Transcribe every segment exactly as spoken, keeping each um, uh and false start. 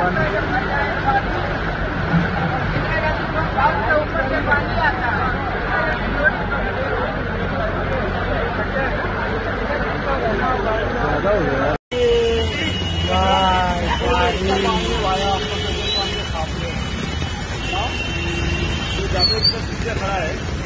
खड़ा है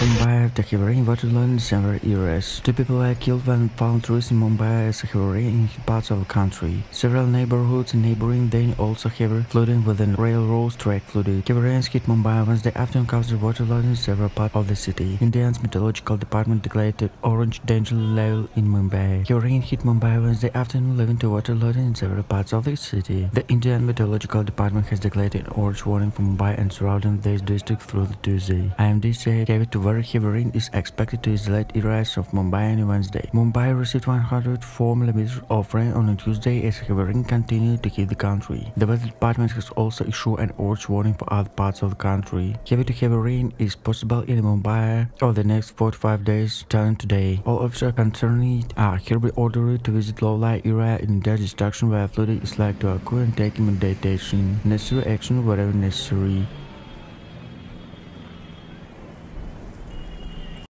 Mumbai after heavy rain several years. Two people were killed when palm trees in Mumbai as heavy in parts of the country. Several neighborhoods in neighboring Thane also heavy flooding with an railroad track flooded. Heavy rains hit Mumbai Wednesday afternoon, causing water in several parts of the city. India's meteorological department declared an orange danger level in Mumbai. Heavy rain hit Mumbai Wednesday afternoon, leading to water in several parts of the city. The Indian meteorological department has declared an orange warning for Mumbai and surrounding this district through the Tuesday. I M D said heavy to very heavy rain is expected to isolate areas of Mumbai on Wednesday. Mumbai received one hundred four millimeters of rain on a Tuesday as heavy rain continued to hit the country. The weather department has also issued an orange warning for other parts of the country. Heavy to heavy rain is possible in Mumbai over the next forty-five days starting today. All officers concerned are hereby ordered to visit low-lying areas in their destruction where flooding is likely to occur and take immediate action. Necessary action wherever necessary.